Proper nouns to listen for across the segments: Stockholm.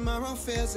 Tomorrow feels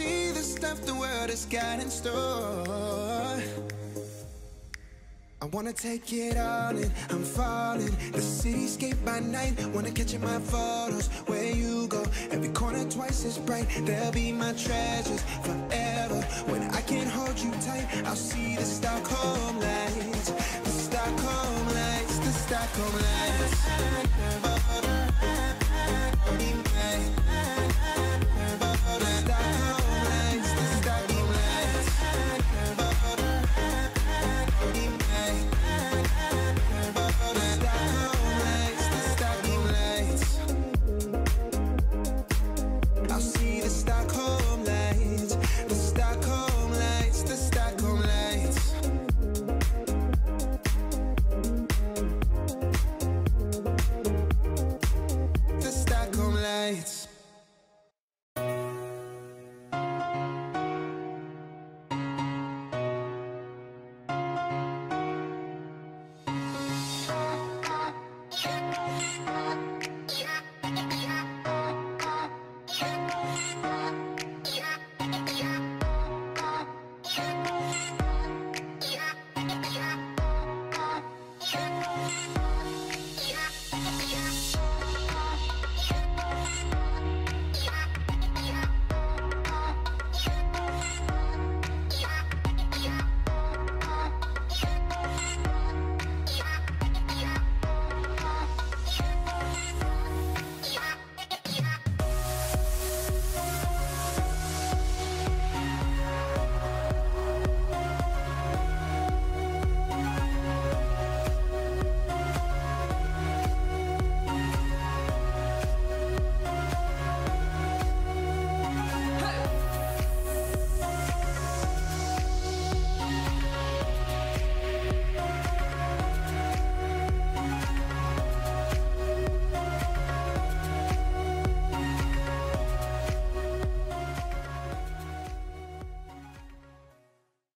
see the stuff the world has got in store. I wanna take it all in, I'm falling. The cityscape by night, wanna catch in my photos. Where you go, every corner twice as bright. They'll be my treasures forever. When I can't hold you tight, I'll see the Stockholm lights. The Stockholm lights, the Stockholm lights.